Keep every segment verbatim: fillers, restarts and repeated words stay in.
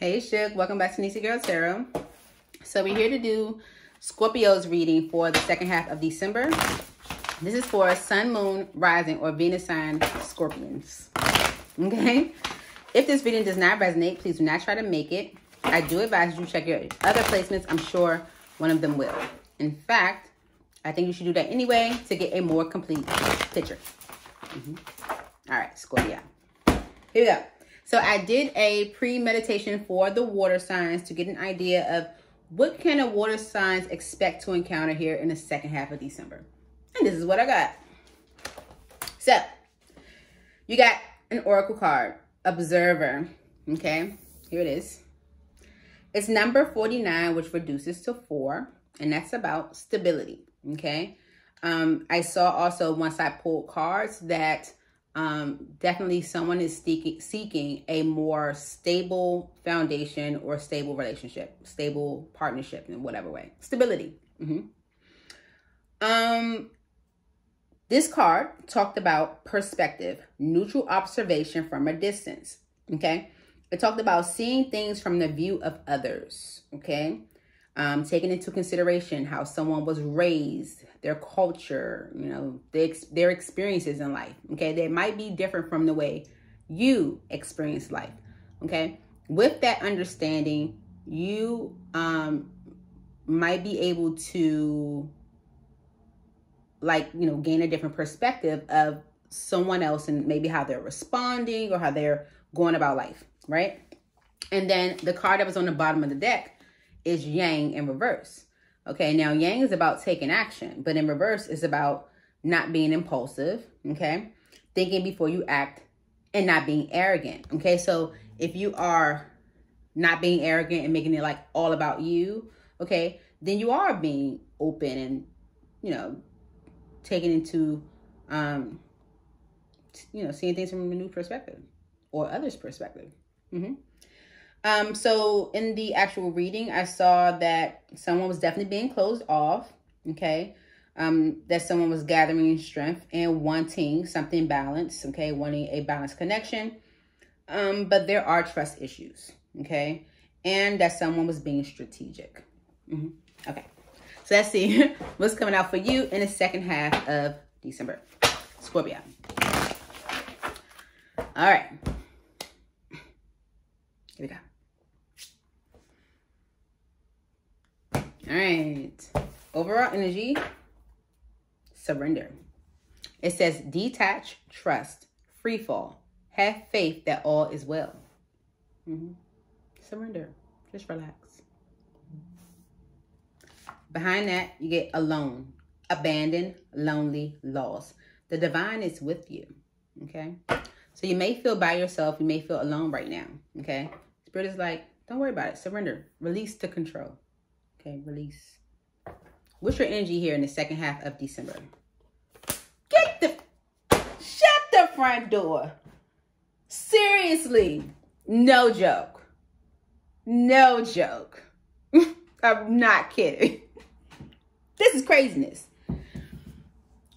Hey Shook, welcome back to Neesiegyrl Tarot. So we're here to do Scorpio's reading for the second half of December. This is for Sun, Moon, Rising, or Venus sign Scorpions. Okay? If this reading does not resonate, please do not try to make it. I do advise you check your other placements. I'm sure one of them will. In fact, I think you should do that anyway to get a more complete picture. Mm-hmm. All right, Scorpio. Here we go. So I did a pre-meditation for the water signs to get an idea of what can a water signs expect to encounter here in the second half of December. And this is what I got. So you got an oracle card, Observer. Okay, here it is. It's number forty-nine, which reduces to four, and that's about stability. Okay. Um, I saw also once I pulled cards that Um, definitely someone is seeking, seeking a more stable foundation or stable relationship, stable partnership in whatever way, stability. Mm-hmm. Um, this card talked about perspective, neutral observation from a distance. Okay. It talked about seeing things from the view of others. Okay. Um, taking into consideration how someone was raised, their culture, you know, their, their experiences in life, okay? They might be different from the way you experience life, okay? With that understanding, you um, might be able to, like, you know, gain a different perspective of someone else and maybe how they're responding or how they're going about life, right? And then the card that was on the bottom of the deck is Yang in reverse. Okay, now Yang is about taking action, but in reverse is about not being impulsive, okay? Thinking before you act and not being arrogant, okay? So if you are not being arrogant and making it like all about you, okay, then you are being open and, you know, taking into, um, you know, seeing things from a new perspective or others' perspective. Mm-hmm. Um, so in the actual reading, I saw that someone was definitely being closed off, okay? Um, that someone was gathering strength and wanting something balanced, okay? Wanting a balanced connection. Um, but there are trust issues, okay? And that someone was being strategic. Mm-hmm. Okay. So let's see what's coming out for you in the second half of December. Scorpio. All right. Here we go. All right, overall energy, surrender. It says detach, trust, free fall, have faith that all is well. Mm-hmm. Surrender, just relax. Behind that, you get alone, abandoned, lonely, lost. The divine is with you, okay? So you may feel by yourself, you may feel alone right now, okay? Spirit is like, don't worry about it, surrender, release to control. Okay, release. What's your energy here in the second half of December? Get the... Shut the front door. Seriously. No joke. No joke. I'm not kidding. This is craziness.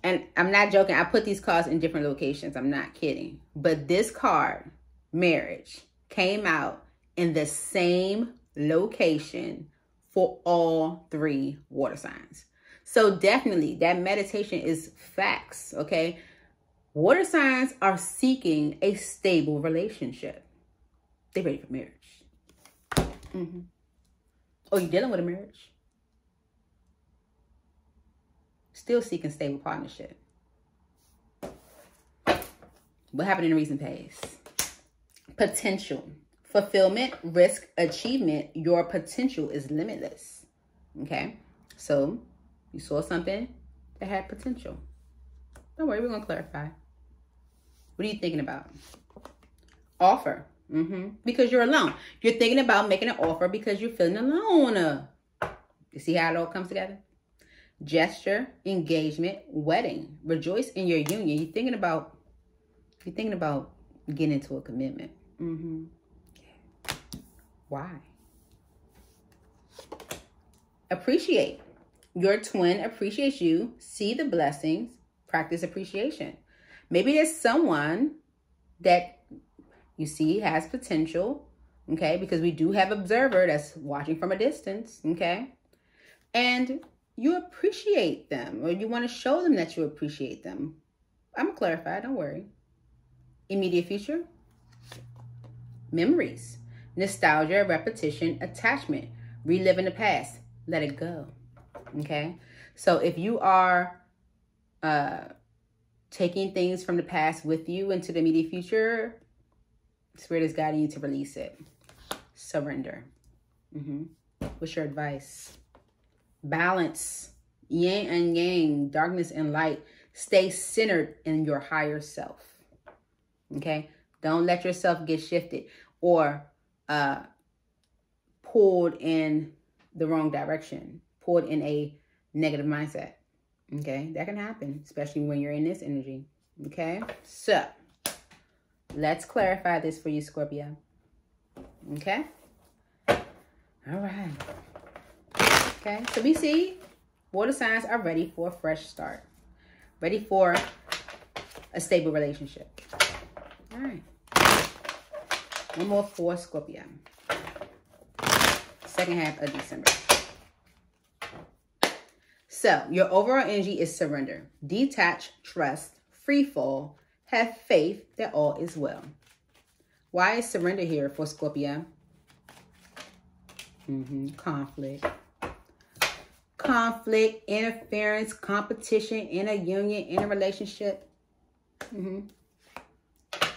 And I'm not joking. I put these cards in different locations. I'm not kidding. But this card, marriage, came out in the same location for all three water signs. So definitely that meditation is facts, okay? Water signs are seeking a stable relationship. They're ready for marriage. Mm-hmm. Oh, you're dealing with a marriage? Still seeking stable partnership. What happened in the recent past? Potential. Fulfillment, risk, achievement, your potential is limitless, okay? So you saw something that had potential. Don't worry, we're going to clarify. What are you thinking about? Offer, mm-hmm. Because you're alone. You're thinking about making an offer because you're feeling alone. You see how it all comes together? Gesture, engagement, wedding. Rejoice in your union. You're thinking about, you're thinking about getting into a commitment. Mm-hmm. Why? Appreciate. Your twin appreciates you. See the blessings. Practice appreciation. Maybe there's someone that you see has potential, okay? Because we do have an observer that's watching from a distance, okay? And you appreciate them, or you want to show them that you appreciate them. I'm going to clarify, don't worry. Immediate future, memories, nostalgia, repetition, attachment, reliving the past, let it go, okay? So if you are uh, taking things from the past with you into the immediate future, Spirit is guiding you to release it. Surrender. Mm-hmm. What's your advice? Balance. Yin and yang. Darkness and light. Stay centered in your higher self. Okay? Don't let yourself get shifted or uh, pulled in the wrong direction. Pulled in a negative mindset. Okay? That can happen. Especially when you're in this energy. Okay? So, let's clarify this for you, Scorpio. Okay? All right. Okay, so we see water signs are ready for a fresh start. Ready for a stable relationship. All right. One more for Scorpio. Second half of December. So, your overall energy is surrender. Detach, trust, free fall. Have faith that all is well. Why is surrender here for Scorpio? Mm-hmm. Conflict. Conflict, interference, competition, in a union, in a relationship. Mm-hmm.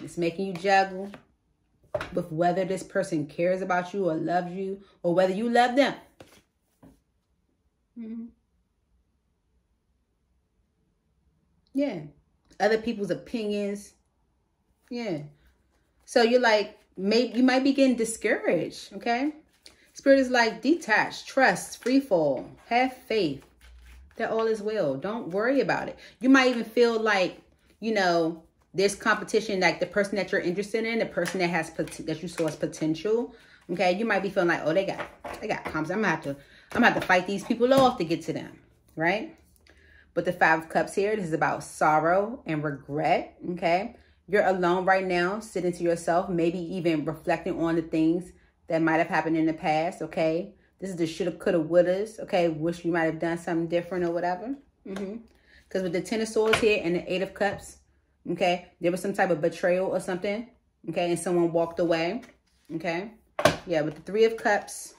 It's making you juggle with whether this person cares about you or loves you or whether you love them. Mm-hmm. Yeah. Other people's opinions. Yeah. So you're like, maybe you might be getting discouraged, okay? Spirit is like, detach, trust, free fall, have faith that all is well. Don't worry about it. You might even feel like, you know, there's competition, like the person that you're interested in, the person that has, that you saw as potential, okay? You might be feeling like, oh, they got, they got comps. I'm gonna have to, I'm gonna have to fight these people off to get to them, right? But the Five of Cups here, this is about sorrow and regret, okay? You're alone right now, sitting to yourself, maybe even reflecting on the things that might have happened in the past, okay? This is the shoulda, coulda, wouldas, okay? Wish you might have done something different or whatever. Mm-hmm. Because with the Ten of Swords here and the Eight of Cups, okay, there was some type of betrayal or something, okay? And someone walked away, okay? Yeah, with the Three of Cups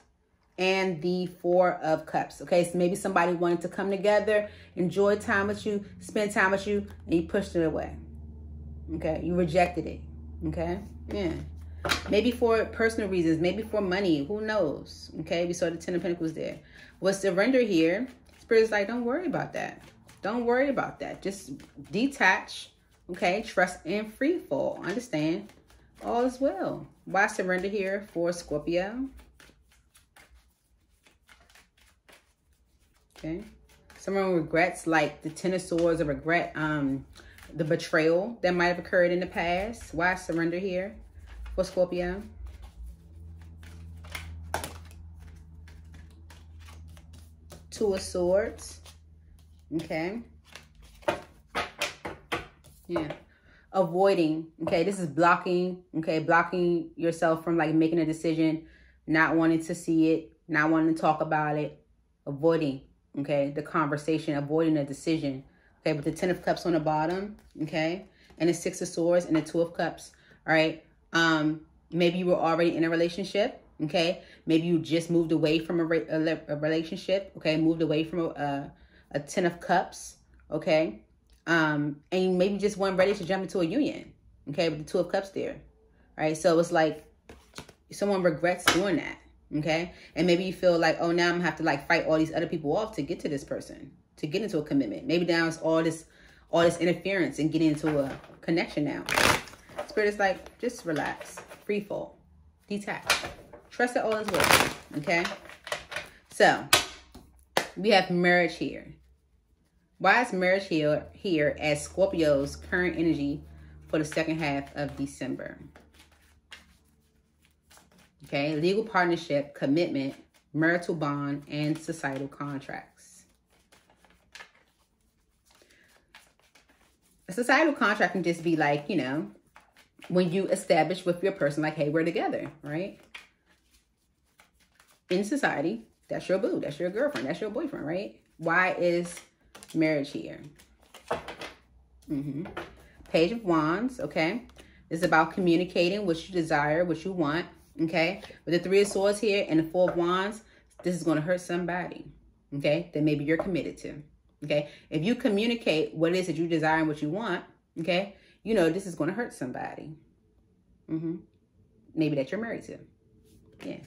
and the Four of Cups, okay? So maybe somebody wanted to come together, enjoy time with you, spend time with you, and you pushed it away, okay? You rejected it, okay? Yeah. Maybe for personal reasons, maybe for money, who knows, okay? We saw the Ten of Pentacles there. With surrender here, Spirit is like, don't worry about that. Don't worry about that. Just detach, okay? Trust and free fall. Understand? All is well. Why surrender here for Scorpio? Okay. Someone regrets, like the Ten of Swords, or regret um, the betrayal that might have occurred in the past. Why surrender here for Scorpio? Two of Swords. Okay. Yeah. Avoiding. Okay, this is blocking. Okay, blocking yourself from like making a decision, not wanting to see it, not wanting to talk about it, avoiding. Okay, the conversation, avoiding a decision. Okay, with the Ten of Cups on the bottom, okay, and the Six of Swords and the Two of Cups. All right, um, maybe you were already in a relationship. Okay, maybe you just moved away from a, re a, a relationship. Okay, moved away from a, a, a Ten of Cups. Okay, um, and maybe you just weren't ready to jump into a union. Okay, with the Two of Cups there. All right, so it's like someone regrets doing that. Okay, and maybe you feel like, oh, now I'm gonna have to like fight all these other people off to get to this person, to get into a commitment. Maybe now it's all this, all this interference and getting into a connection now. Spirit is like, just relax, free fall, detach, trust that all is well. Okay, so we have marriage here. Why is marriage here here as Scorpio's current energy for the second half of December? Okay, legal partnership, commitment, marital bond, and societal contracts. A societal contract can just be like, you know, when you establish with your person, like, hey, we're together, right? In society, that's your boo, that's your girlfriend, that's your boyfriend, right? Why is marriage here? Mm-hmm. Page of Wands, okay? It's about communicating what you desire, what you want, okay? With the Three of Swords here and the Four of Wands, this is going to hurt somebody, okay? That maybe you're committed to, okay? If you communicate what it is that you desire and what you want, okay? You know, this is going to hurt somebody. Mm-hmm. Maybe that you're married to. Yeah.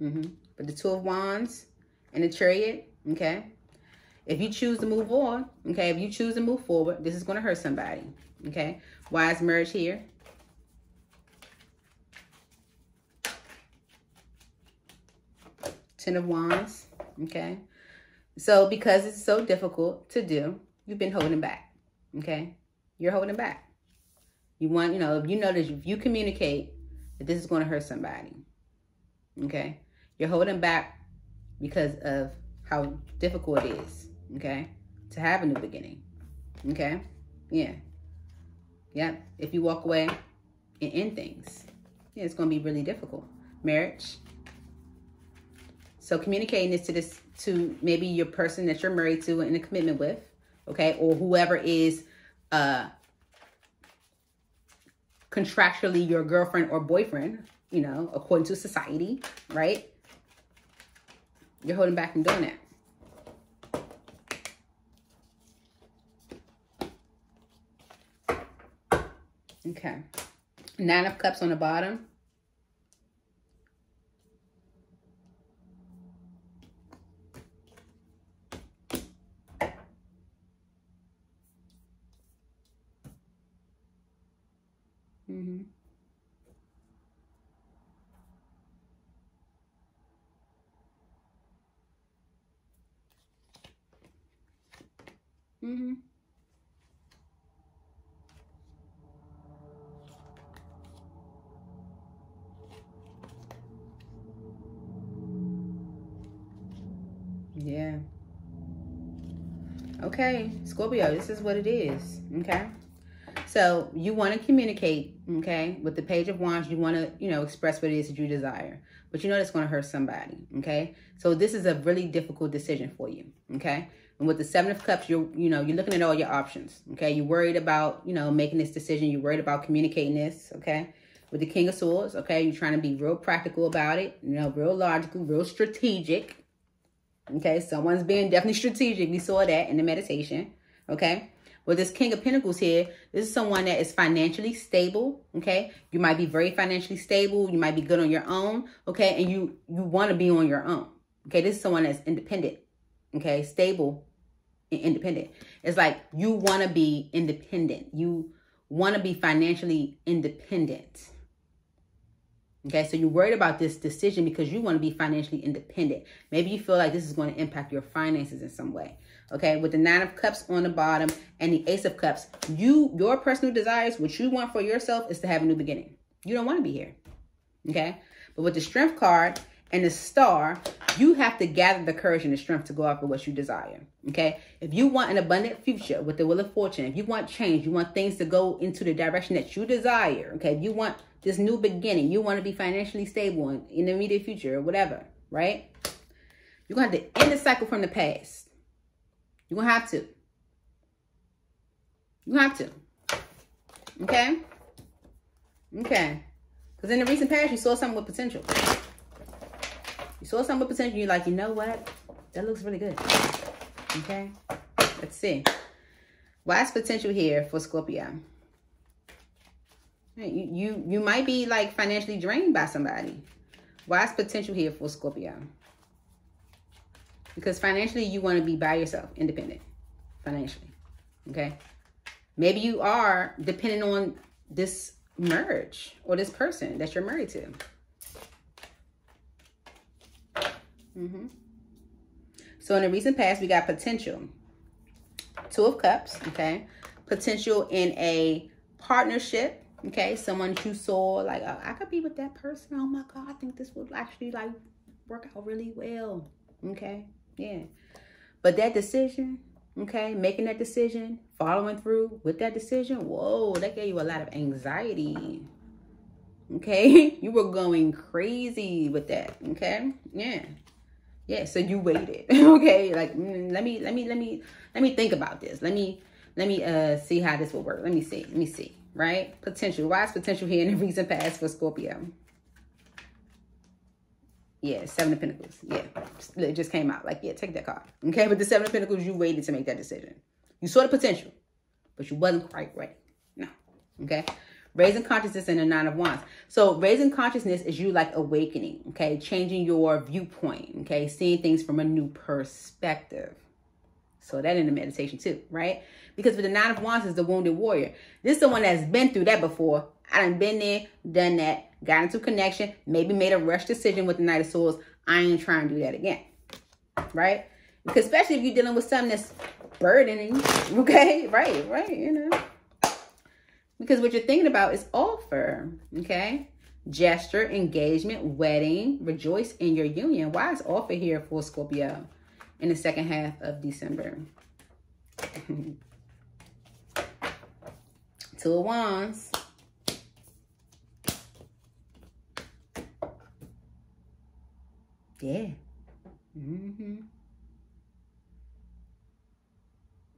Mm-hmm. But the Two of Wands and the Chariot, okay? If you choose to move on, okay? If you choose to move forward, this is going to hurt somebody, okay? Why is marriage here? Ten of Wands, okay? So because it's so difficult to do, you've been holding back, okay? You're holding back. You want, you know, if you notice, if you communicate that this is going to hurt somebody, okay? You're holding back because of how difficult it is, okay? To have a new beginning, okay? Yeah. Yep. If you walk away and end things, yeah, it's going to be really difficult. Marriage. So communicating this to this, to maybe your person that you're married to and in a commitment with, okay? Or whoever is Uh, contractually your girlfriend or boyfriend, you know, according to society, right? You're holding back from doing that. Okay. Nine of Cups on the bottom. Mm-hmm. Mm-hmm. Yeah. Okay, Scorpio, this is what it is, okay? So you want to communicate, okay? With the Page of Wands, you want to, you know, express what it is that you desire. But you know that's going to hurt somebody, okay? So this is a really difficult decision for you, okay? And with the Seven of Cups, you're, you know, you're looking at all your options, okay? You're worried about, you know, making this decision. You're worried about communicating this, okay? With the King of Swords, okay? You're trying to be real practical about it, you know, real logical, real strategic, okay? Someone's being definitely strategic. We saw that in the meditation, okay? Well, this King of Pentacles here, this is someone that is financially stable, okay? You might be very financially stable. You might be good on your own, okay? And you, you want to be on your own, okay? This is someone that's independent, okay? Stable and independent. It's like you want to be independent. You want to be financially independent, okay? So you're worried about this decision because you want to be financially independent. Maybe you feel like this is going to impact your finances in some way. Okay, with the Nine of Cups on the bottom and the Ace of Cups, you, your personal desires, what you want for yourself is to have a new beginning. You don't want to be here, okay? But with the Strength card and the Star, you have to gather the courage and the strength to go after what you desire, okay? If you want an abundant future with the Wheel of Fortune, if you want change, you want things to go into the direction that you desire, okay? If you want this new beginning, you want to be financially stable in, in the immediate future or whatever, right? You're going to have to end the cycle from the past. You're going to have to. You have to. Okay? Okay. Because in the recent past, you saw something with potential. You saw something with potential. You're like, you know what? That looks really good. Okay? Let's see. Why is potential here for Scorpio? You, you, you might be, like, financially drained by somebody. Why is potential here for Scorpio? Because financially, you want to be by yourself, independent, financially, okay? Maybe you are depending on this marriage or this person that you're married to. Mm-hmm. So in the recent past, we got potential. Two of Cups, okay? Potential in a partnership, okay? Someone you saw, like, oh, I could be with that person. Oh, my God, I think this would actually, like, work out really well, okay? Yeah, but that decision okay? Making that decision, following through with that decision. Whoa, that gave you a lot of anxiety, okay? You were going crazy with that, okay? Yeah. Yeah, so you waited, okay? Like, mm, let me, let me, let me, let me think about this. Let me, let me uh, see how this will work. Let me see, let me see, right? Potential. Why is potential here in the recent past for Scorpio? Yeah, Seven of Pentacles. Yeah, it just came out. Like, yeah, take that card. Okay, but the Seven of Pentacles, you waited to make that decision. You saw the potential, but you wasn't quite ready. No, okay? Raising consciousness in the Nine of Wands. So raising consciousness is you like awakening, okay? Changing your viewpoint, okay? Seeing things from a new perspective. So that in the meditation too, right? Because with the Nine of Wands is the wounded warrior. This is someone that's been through that before. I done been there, done that, got into connection, maybe made a rushed decision with the Knight of Swords. I ain't trying to do that again, right? Because especially if you're dealing with something that's burdening, okay? Right, right, you know. Because what you're thinking about is offer, okay? Gesture, engagement, wedding, rejoice in your union. Why is offer here for Scorpio in the second half of December? Two of Wands. Yeah. Mm-hmm.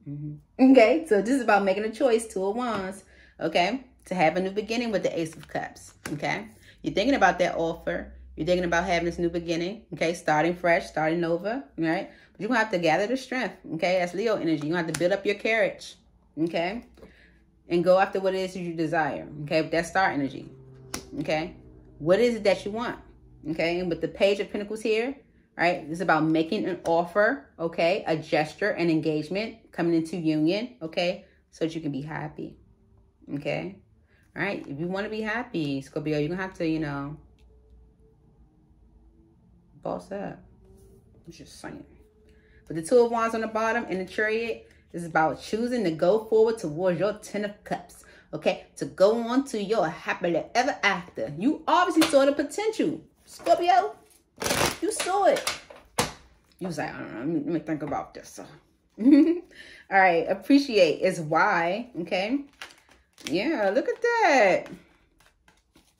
Mm-hmm. Okay, so this is about making a choice, Two of Wands. Okay, to have a new beginning with the Ace of Cups, okay? You're thinking about that offer. You're thinking about having this new beginning, okay? Starting fresh, starting over, right? But you're going to have to gather the strength, okay? That's Leo energy. You're going to have to build up your courage, okay? And go after what it is you desire, okay? With that star energy, okay? What is it that you want, okay? And with the Page of Pentacles here, right? This is about making an offer, okay? A gesture, an engagement, coming into union, okay? So that you can be happy. Okay, all right. If you want to be happy, Scorpio, you're gonna have to, you know, boss up. I'm just saying. But the Two of Wands on the bottom and the Chariot is about choosing to go forward towards your Ten of Cups. Okay, to go on to your happily ever after. You obviously saw the potential, Scorpio. You saw it. You was like, I don't know. Let me, let me think about this. All right. Appreciate is why. Okay. Yeah, look at that.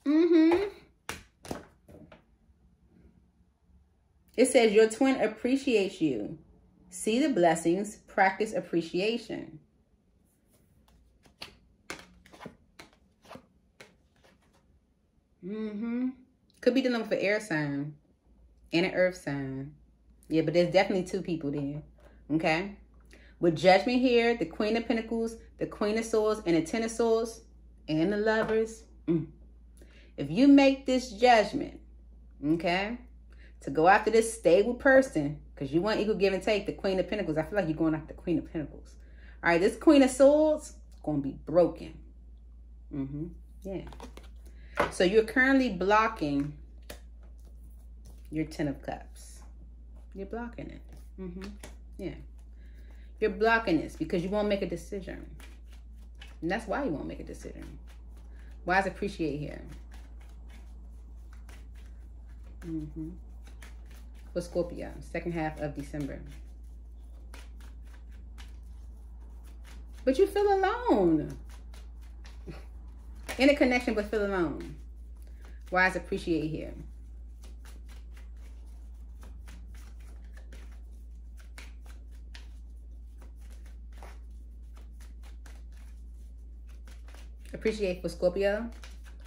Mm-hmm. It says your twin appreciates you. See the blessings, practice appreciation. Mm-hmm. Could be dealing with an air sign and an earth sign. Yeah, but there's definitely two people there. Okay. With Judgment here, the Queen of Pentacles, the Queen of Swords, and the Ten of Swords, and the Lovers. Mm. If you make this judgment, okay, to go after this stable person, because you want equal give and take, the Queen of Pentacles, I feel like you're going after the Queen of Pentacles. All right, this Queen of Swords is going to be broken. Mm-hmm. Yeah. So you're currently blocking your Ten of Cups. You're blocking it. Mm-hmm. Yeah. You're blocking this because you won't make a decision. And that's why you won't make a decision. Why is appreciate here? Mm-hmm. For Scorpio, second half of December. But you feel alone. In a connection, but feel alone. Why is appreciate here? Appreciate for Scorpio,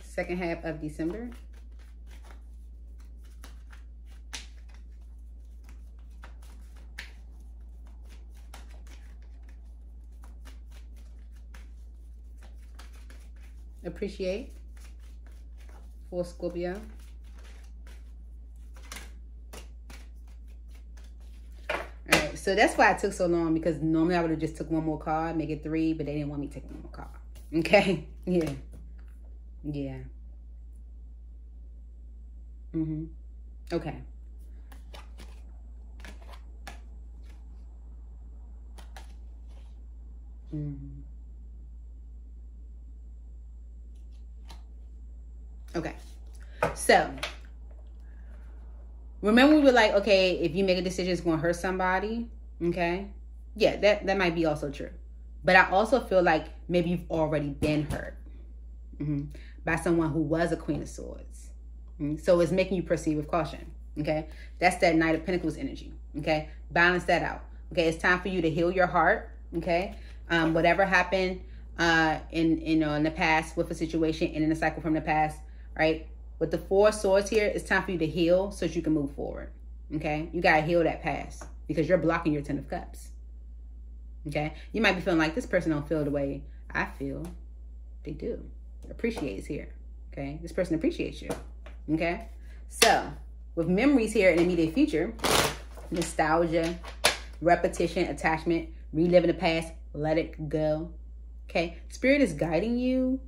second half of December. Appreciate for Scorpio. All right, so that's why it took so long, because normally I would have just took one more card, make it three, but they didn't want me to take one more card. Okay, yeah, yeah, mm-hmm, okay. Mm-hmm. Okay, so remember we were like, okay, if you make a decision, it's going to hurt somebody, okay? yeah, that, that might be also true. But I also feel like maybe you've already been hurt mm-hmm, by someone who was a Queen of Swords. Mm-hmm. So it's making you proceed with caution, okay? That's that Knight of Pentacles energy, okay? Balance that out, okay? It's time for you to heal your heart, okay? Um, whatever happened uh, in, in, uh, in the past with a situation and in a cycle from the past, right? With the Four Swords here, it's time for you to heal so that you can move forward, okay? You got to heal that past because you're blocking your Ten of Cups. Okay, you might be feeling like this person don't feel the way I feel. They do. Appreciates here. Okay, this person appreciates you. Okay, so with memories here in the immediate future, nostalgia, repetition, attachment, reliving the past, let it go. Okay, Spirit is guiding you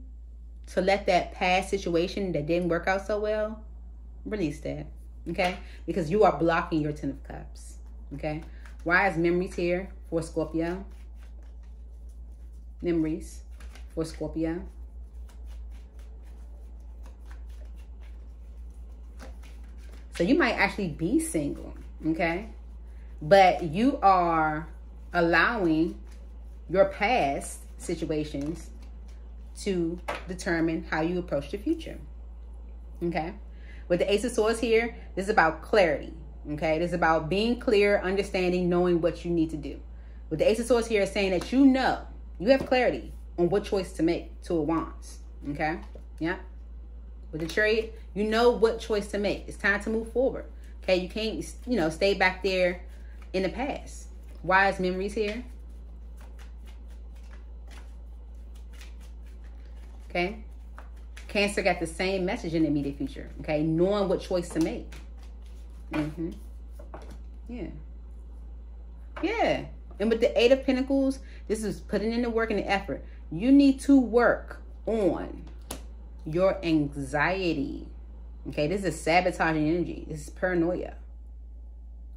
to let that past situation that didn't work out so well, release that. Okay, because you are blocking your Ten of Cups. Okay, why is memories here? For Scorpio, memories for Scorpio. So you might actually be single, okay? But you are allowing your past situations to determine how you approach the future, okay? With the Ace of Swords here, this is about clarity, okay? This is about being clear, understanding, knowing what you need to do. With the Ace of Swords here is saying that you know, you have clarity on what choice to make. Two of Wands, okay? Yeah. With the Chariot, you know what choice to make. It's time to move forward, okay? You can't, you know, stay back there in the past. Why is memories here? Okay? Cancer got the same message in the immediate future, okay? Knowing what choice to make. Mm-hmm. Yeah. Yeah. And with the Eight of Pentacles, this is putting in the work and the effort. You need to work on your anxiety. Okay, this is sabotaging energy. This is paranoia.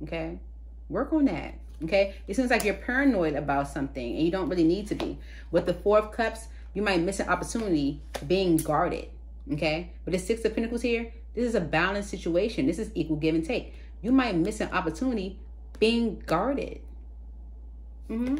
Okay, work on that. Okay, it seems like you're paranoid about something and you don't really need to be. With the Four of Cups, you might miss an opportunity being guarded. Okay, with the Six of Pentacles here, this is a balanced situation. This is equal give and take. You might miss an opportunity being guarded. Mm-hmm.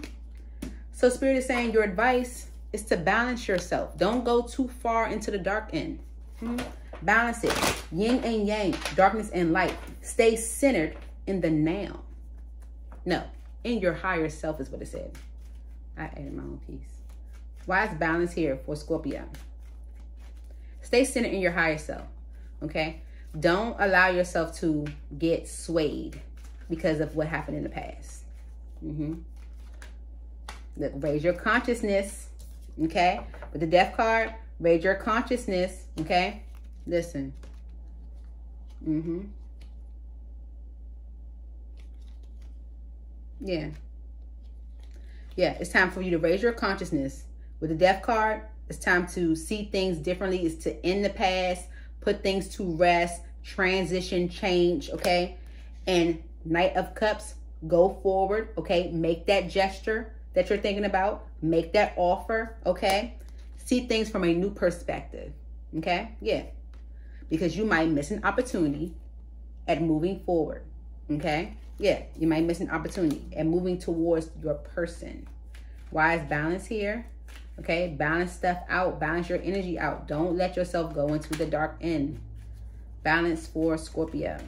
So Spirit is saying your advice is to balance yourself. Don't go too far into the dark end. Mm-hmm. Balance it. Yin and yang. Darkness and light. Stay centered in the now. No. In your higher self is what it said. I added my own piece. Why is balance here for Scorpio? Stay centered in your higher self. Okay? Don't allow yourself to get swayed because of what happened in the past. Mm-hmm. Look, raise your consciousness, okay? With the Death card, raise your consciousness, okay? Listen. Mm-hmm. Yeah. Yeah, it's time for you to raise your consciousness. With the Death card, it's time to see things differently. It's to end the past, put things to rest, transition, change, okay? And Knight of Cups, go forward, okay? Make that gesture that you're thinking about, make that offer, okay? See things from a new perspective, okay? Yeah, because you might miss an opportunity at moving forward, okay? Yeah, you might miss an opportunity at moving towards your person. Why is balance here? Okay, balance stuff out, balance your energy out. Don't let yourself go into the dark end. Balance for Scorpio,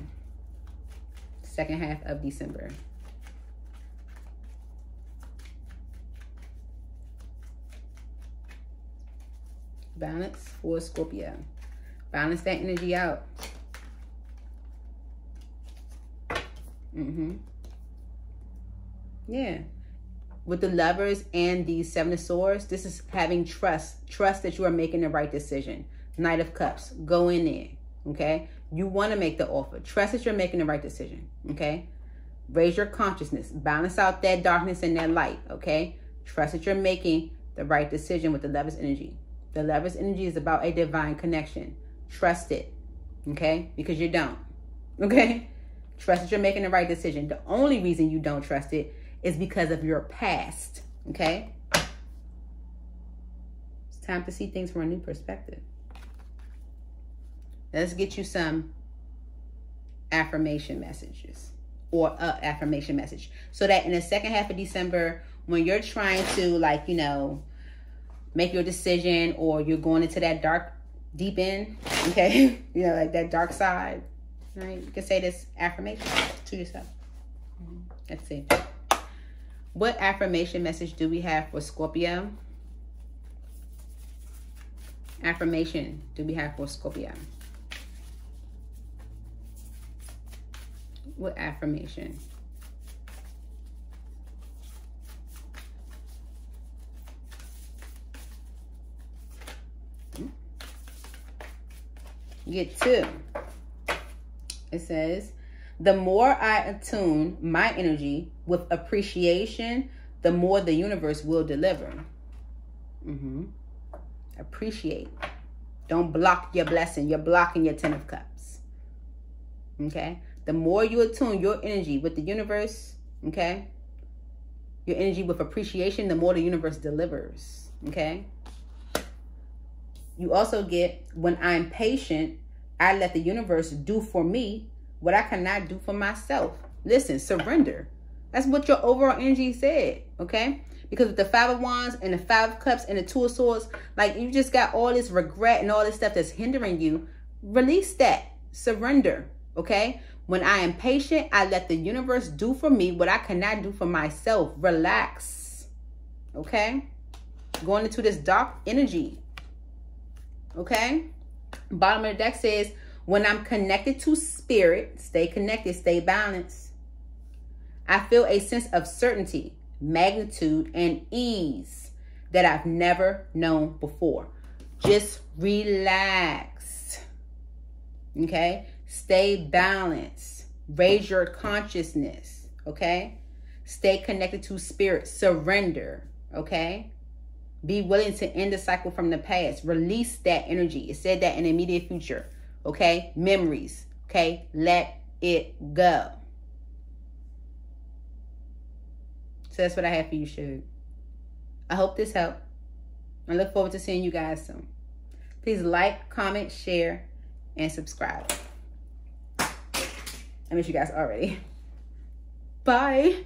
second half of December. Balance for Scorpio. Balance that energy out. Mm-hmm. Yeah. With the Lovers and the Seven of Swords, this is having trust. Trust that you are making the right decision. Knight of Cups. Go in there. Okay? You want to make the offer. Trust that you're making the right decision. Okay? Raise your consciousness. Balance out that darkness and that light. Okay? Trust that you're making the right decision with the Lovers energy. The Lover's energy is about a divine connection. Trust it, okay? Because you don't, okay? Trust that you're making the right decision. The only reason you don't trust it is because of your past, okay? It's time to see things from a new perspective. Let's get you some affirmation messages, or up affirmation message. So that in the second half of December, when you're trying to, like, you know, make your decision, or you're going into that dark, deep end, okay? You know, like that dark side, right? You can say this affirmation to yourself. Let's see. What affirmation message do we have for Scorpio? Affirmation do we have for Scorpio? What affirmation? Get two. It says, the more I attune my energy with appreciation, the more the universe will deliver. Mm-hmm. Appreciate. Don't block your blessing. You're blocking your Ten of Cups. Okay? The more you attune your energy with the universe, okay? Your energy with appreciation, the more the universe delivers, okay? You also get, when I'm patient, I let the universe do for me what I cannot do for myself. Listen, surrender. That's what your overall energy said, okay? Because with the Five of Wands and the Five of Cups and the Two of Swords, like, you just got all this regret and all this stuff that's hindering you. Release that. Surrender, okay? When I am patient, I let the universe do for me what I cannot do for myself. Relax, okay? Going into this dark energy, okay? Bottom of the deck says, when I'm connected to spirit, stay connected, stay balanced, I feel a sense of certainty, magnitude, and ease that I've never known before. Just relax, okay? Stay balanced. Raise your consciousness, okay? Stay connected to spirit. Surrender, okay? Be willing to end the cycle from the past. Release that energy. It said that in the immediate future, okay? Memories, okay? Let it go. So that's what I have for you, Suge. I hope this helped. I look forward to seeing you guys soon. Please like, comment, share, and subscribe. I miss you guys already. Bye.